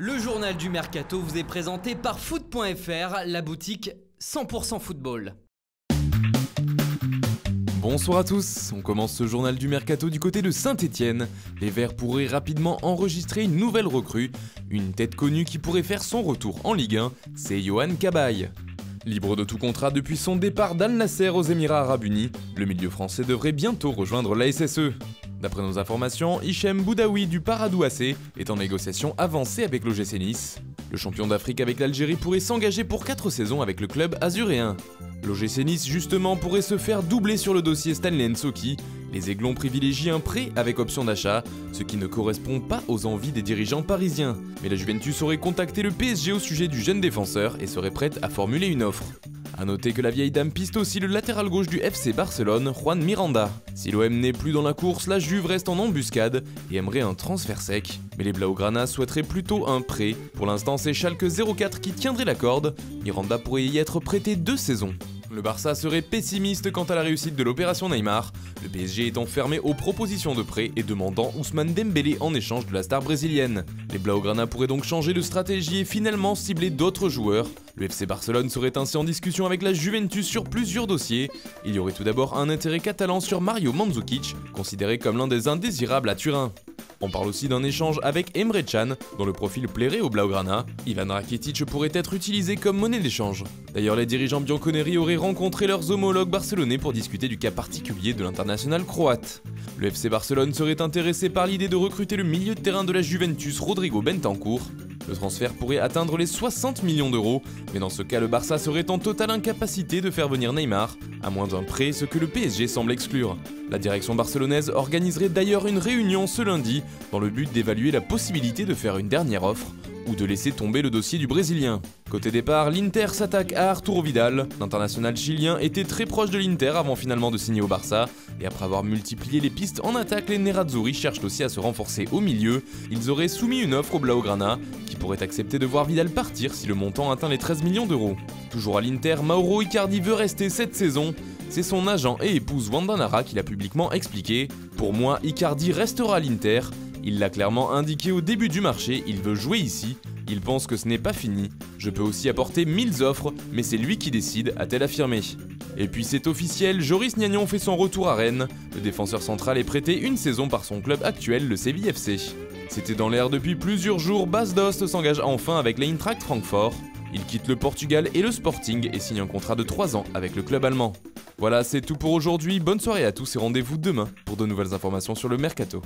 Le journal du Mercato vous est présenté par Foot.fr, la boutique 100% football. Bonsoir à tous, on commence ce journal du Mercato du côté de Saint-Étienne. Les Verts pourraient rapidement enregistrer une nouvelle recrue. Une tête connue qui pourrait faire son retour en Ligue 1, c'est Yohan Cabaye. Libre de tout contrat depuis son départ d'Al Nasser aux Émirats Arabes Unis, le milieu français devrait bientôt rejoindre la SSE. D'après nos informations, Hichem Boudaoui du Paradou AC est en négociation avancée avec l'OGC Nice. Le champion d'Afrique avec l'Algérie pourrait s'engager pour 4 saisons avec le club azuréen. L'OGC Nice justement pourrait se faire doubler sur le dossier Stanley Nsoki. Les Aiglons privilégient un prêt avec option d'achat, ce qui ne correspond pas aux envies des dirigeants parisiens. Mais la Juventus aurait contacté le PSG au sujet du jeune défenseur et serait prête à formuler une offre. A noter que la vieille dame piste aussi le latéral gauche du FC Barcelone, Juan Miranda. Si l'OM n'est plus dans la course, la Juve reste en embuscade et aimerait un transfert sec. Mais les Blaugrana souhaiteraient plutôt un prêt. Pour l'instant, c'est Schalke 04 qui tiendrait la corde. Miranda pourrait y être prêté 2 saisons. Le Barça serait pessimiste quant à la réussite de l'opération Neymar, le PSG étant fermé aux propositions de prêt et demandant Ousmane Dembélé en échange de la star brésilienne. Les Blaugrana pourraient donc changer de stratégie et finalement cibler d'autres joueurs. Le FC Barcelone serait ainsi en discussion avec la Juventus sur plusieurs dossiers. Il y aurait tout d'abord un intérêt catalan sur Mario Mandzukic, considéré comme l'un des indésirables à Turin. On parle aussi d'un échange avec Emre Can, dont le profil plairait au Blaugrana. Ivan Rakitic pourrait être utilisé comme monnaie d'échange. D'ailleurs, les dirigeants bianconeri auraient rencontré leurs homologues barcelonais pour discuter du cas particulier de l'international croate. Le FC Barcelone serait intéressé par l'idée de recruter le milieu de terrain de la Juventus, Rodrigo Bentancur. Le transfert pourrait atteindre les 60 millions d'euros, mais dans ce cas, le Barça serait en totale incapacité de faire venir Neymar, à moins d'un prêt, ce que le PSG semble exclure. La direction barcelonaise organiserait d'ailleurs une réunion ce lundi, dans le but d'évaluer la possibilité de faire une dernière offre, ou de laisser tomber le dossier du Brésilien. Côté départ, l'Inter s'attaque à Arturo Vidal. L'international chilien était très proche de l'Inter avant finalement de signer au Barça, et après avoir multiplié les pistes en attaque, les Nerazzurri cherchent aussi à se renforcer au milieu. Ils auraient soumis une offre au Blaugrana, qui pourrait accepter de voir Vidal partir si le montant atteint les 13 millions d'euros. Toujours à l'Inter, Mauro Icardi veut rester cette saison. C'est son agent et épouse Wanda Nara qui l'a publiquement expliqué. Pour moi, Icardi restera à l'Inter. Il l'a clairement indiqué au début du marché, il veut jouer ici, il pense que ce n'est pas fini. Je peux aussi apporter 1000 offres, mais c'est lui qui décide, a-t-elle affirmé. Et puis c'est officiel, Joris Gnagnon fait son retour à Rennes. Le défenseur central est prêté une saison par son club actuel, le Séville FC. C'était dans l'air depuis plusieurs jours, Bas Dost s'engage enfin avec l'Eintracht Francfort. Il quitte le Portugal et le Sporting et signe un contrat de 3 ans avec le club allemand. Voilà, c'est tout pour aujourd'hui, bonne soirée à tous et rendez-vous demain pour de nouvelles informations sur le Mercato.